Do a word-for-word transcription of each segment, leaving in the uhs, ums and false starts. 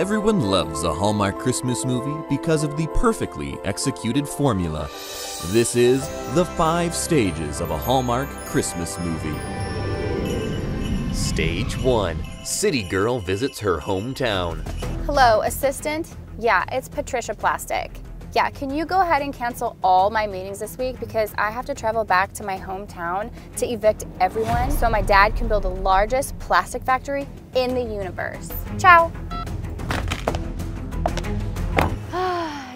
Everyone loves a Hallmark Christmas movie because of the perfectly executed formula. This is the five stages of a Hallmark Christmas movie. Stage one, city girl visits her hometown. Hello, assistant. Yeah, it's Patricia Plastic. Yeah, can you go ahead and cancel all my meetings this week because I have to travel back to my hometown to evict everyone so my dad can build the largest plastic factory in the universe. Ciao.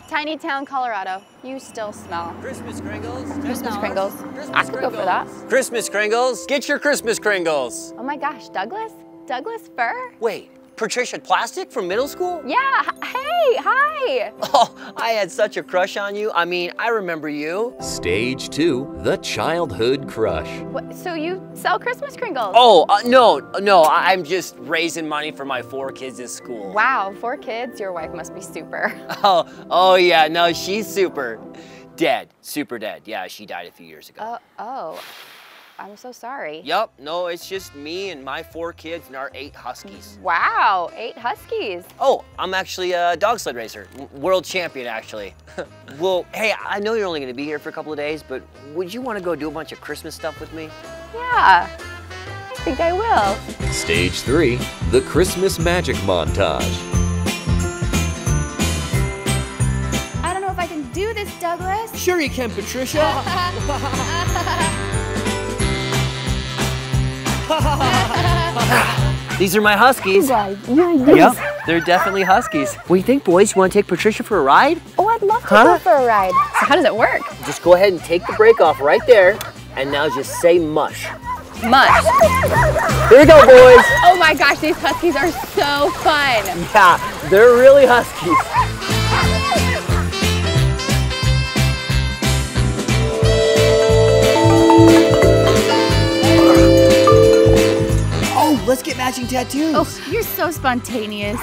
Tiny town, Colorado. You still smell. Christmas Kringles. Christmas Kringles. Christmas I could Kringles. Go for that. Christmas Kringles. Get your Christmas Kringles. Oh my gosh, Douglas? Douglas fir? Wait. Patricia Plastic from middle school? Yeah, hey, hi. Oh, I had such a crush on you. I mean, I remember you. Stage two, the childhood crush. What, so you sell Christmas Kringles? Oh, uh, no, no, I'm just raising money for my four kids at school. Wow, four kids? Your wife must be super. Oh, oh yeah, no, she's super. Dead, super dead. Yeah, she died a few years ago. Uh, oh. I'm so sorry. Yep, no, it's just me and my four kids and our eight Huskies. Wow, eight Huskies. Oh, I'm actually a dog sled racer, world champion actually. Well, hey, I know you're only gonna be here for a couple of days, but would you wanna go do a bunch of Christmas stuff with me? Yeah, I think I will. Stage three, the Christmas magic montage. I don't know if I can do this, Douglas. Sure you can, Patricia. These are my Huskies. Yeah, yeah, yep, they're definitely Huskies. What do you think, boys? You want to take Patricia for a ride? Oh, I'd love to huh? go for a ride. So how does it work? Just go ahead and take the brake off right there, and now just say mush. Mush. There you go, boys. Oh my gosh, these Huskies are so fun. Yeah, they're really Huskies. Let's get matching tattoos. Oh, you're so spontaneous.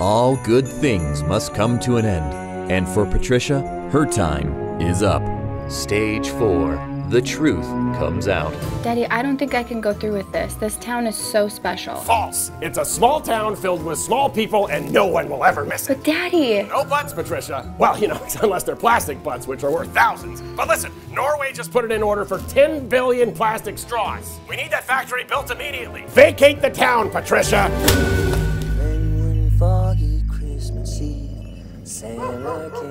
All good things must come to an end. And for Patricia, her time is up. Stage four, the truth comes out. Daddy, I don't think I can go through with this. This town is so special. False. It's a small town filled with small people and no one will ever miss it. But Daddy. No butts, Patricia. Well, you know, unless they're plastic butts, which are worth thousands. But listen, Norway just put it in order for ten billion plastic straws. We need that factory built immediately. Vacate the town, Patricia.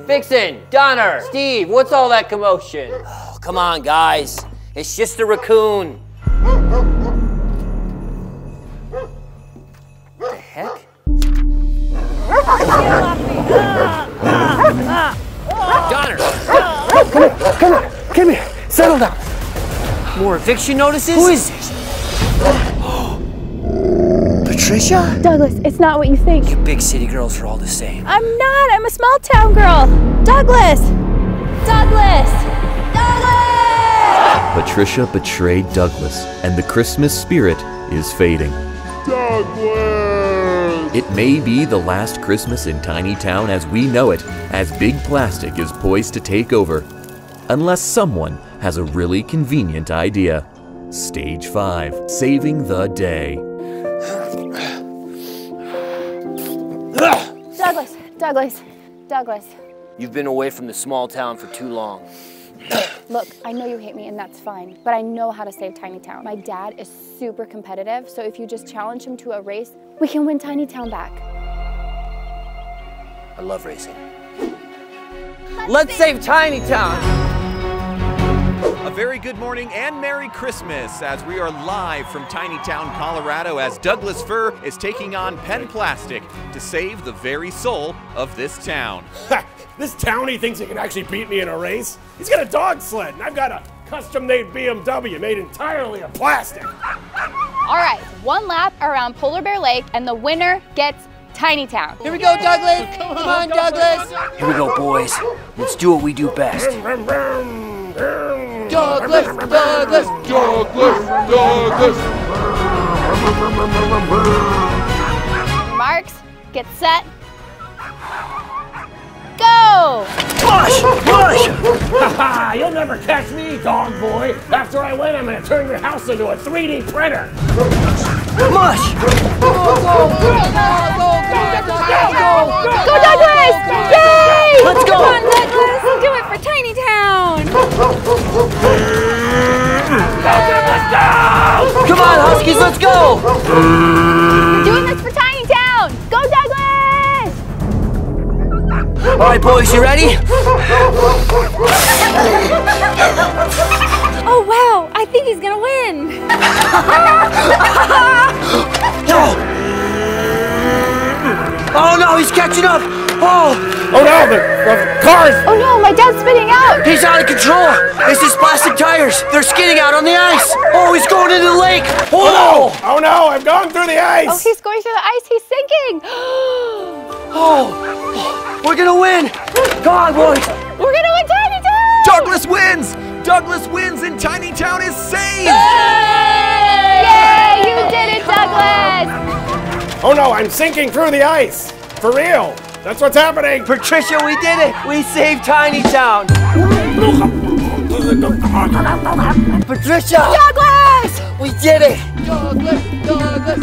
Vixen, Donner, Steve, what's all that commotion? Oh, come on, guys. It's just a raccoon. What the heck? Donner! Come here, come here, come here. Settle down. More eviction notices? Who is this? Patricia? Douglas, it's not what you think. You big city girls are all the same. I'm not, I'm a small town girl. Douglas! Douglas! Douglas! Patricia betrayed Douglas, and the Christmas spirit is fading. Douglas! It may be the last Christmas in Tiny Town as we know it, as Big Plastic is poised to take over. Unless someone has a really convenient idea. Stage five, saving the day. Douglas, Douglas, Douglas. You've been away from the small town for too long. Look, I know you hate me and that's fine, but I know how to save Tiny Town. My dad is super competitive, so if you just challenge him to a race, we can win Tiny Town back. I love racing. Let's, Let's save Tiny Town! A very good morning and Merry Christmas as we are live from Tiny Town, Colorado as Douglas fir is taking on Pen Plastic to save the very soul of this town. Ha! This townie thinks he can actually beat me in a race? He's got a dog sled and I've got a custom-made B M W made entirely of plastic. All right, one lap around Polar Bear Lake and the winner gets Tiny Town. Here we go, Douglas! Come on, Come on Douglas. Douglas! Here we go, boys. Let's do what we do best. Douglas, Douglas, Douglas, Douglas. Marks, get set, go! Whoa! Push! Push! Ha ha! You'll never catch me, dog boy! After I win, I'm gonna turn your house into a three D printer! Mush! Go, go, go, go, go, go, go! Go, Douglas! Yay! Let's go! Come on, Douglas! Do it for Tiny Town! Go, Douglas, go! Come on, Huskies, let's go! We're doing this for Tiny Town! Go, Douglas! All right, boys, you ready? Oh, wow, I think he's gonna win! No! Oh, no, he's catching up! Oh! Oh no, the, the cars! Oh no, my dad's spinning out! He's out of control! It's his plastic tires! They're skidding out on the ice! Oh, he's going into the lake! Oh, oh no! Oh no, I'm going through the ice! Oh, he's going through the ice, he's sinking! Oh, we're gonna win! Come on, boys! We're gonna win Tiny Town! Douglas wins! Douglas wins and Tiny Town is saved! Yay! Yay, you did it, Douglas! Oh no, I'm sinking through the ice! For real! That's what's happening! Patricia, we did it! We saved Tiny Town! Patricia! Douglas! We did it! Douglas, Douglas,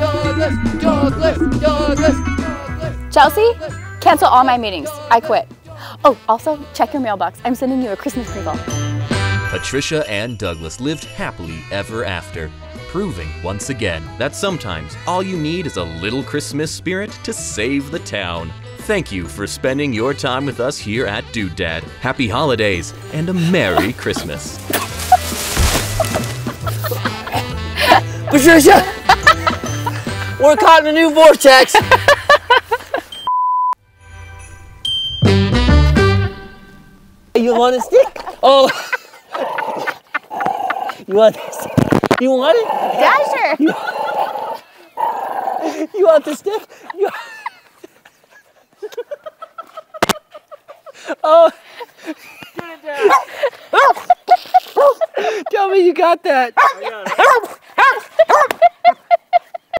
Douglas, Douglas, Douglas, Douglas. Chelsea, cancel all my meetings. I quit. Oh, also, check your mailbox. I'm sending you a Christmas Kringle. Patricia and Douglas lived happily ever after, proving once again that sometimes all you need is a little Christmas spirit to save the town. Thank you for spending your time with us here at Dude Dad. Happy holidays and a Merry Christmas. Patricia, we're caught in a new vortex. You want a stick? Oh, you want a stick? You want it? Dasher! You, you want the stick? You, oh! Tell me you got that! I got it.